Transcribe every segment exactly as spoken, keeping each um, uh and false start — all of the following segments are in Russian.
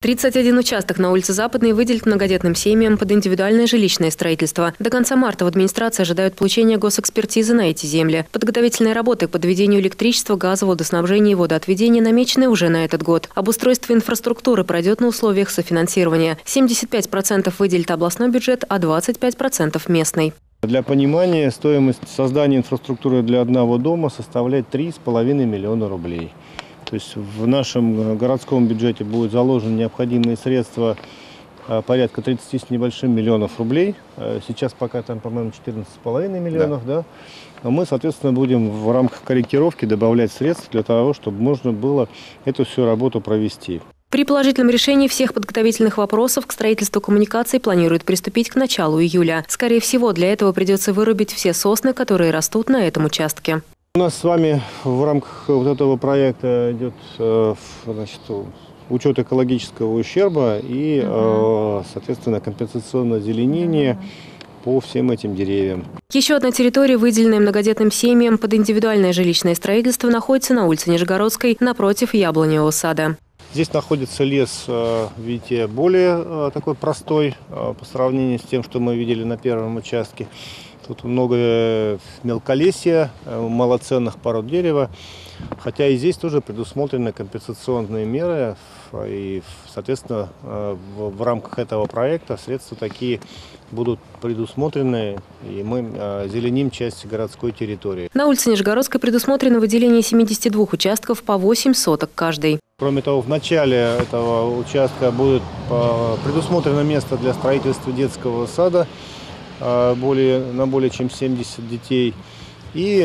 тридцать один участок на улице Западной выделят многодетным семьям под индивидуальное жилищное строительство. До конца марта в администрации ожидают получения госэкспертизы на эти земли. Подготовительные работы к подведению электричества, газа, водоснабжения и водоотведения намечены уже на этот год. Обустройство инфраструктуры пройдет на условиях софинансирования. семьдесят пять процентов выделит областной бюджет, а двадцать пять процентов – местный. Для понимания, стоимость создания инфраструктуры для одного дома составляет три с половиной миллиона рублей. То есть в нашем городском бюджете будут заложены необходимые средства порядка тридцати с небольшим миллионов рублей. Сейчас пока там, по-моему, четырнадцать с половиной миллионов. Да. Да? Мы, соответственно, будем в рамках корректировки добавлять средств для того, чтобы можно было эту всю работу провести. При положительном решении всех подготовительных вопросов к строительству коммуникаций планируют приступить к началу июля. Скорее всего, для этого придется вырубить все сосны, которые растут на этом участке. У нас с вами в рамках вот этого проекта идет, значит, учет экологического ущерба и, угу. соответственно, компенсационное озеленение. Угу. По всем этим деревьям. Еще одна территория, выделенная многодетным семьям под индивидуальное жилищное строительство, находится на улице Нижегородской, напротив Яблоневого сада. Здесь находится лес, видите, более такой простой по сравнению с тем, что мы видели на первом участке. Тут много мелколесья, малоценных пород дерева, хотя и здесь тоже предусмотрены компенсационные меры. И, соответственно, в рамках этого проекта средства такие будут предусмотрены, и мы зеленим часть городской территории. На улице Нижегородской предусмотрено выделение семидесяти двух участков по восемь соток каждый. Кроме того, в начале этого участка будет предусмотрено место для строительства детского сада. Более, на более чем семьдесят детей. И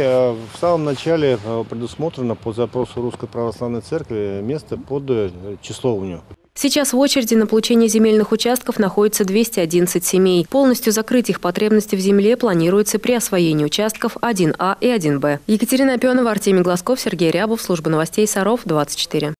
в самом начале предусмотрено по запросу Русской православной церкви место под часовню. Сейчас в очереди на получение земельных участков находится двести одиннадцать семей. Полностью закрыть их потребности в земле планируется при освоении участков один А и один Б. Екатерина Пенова, Артемий Глазков, Сергей Рябов, служба новостей Саров двадцать четыре.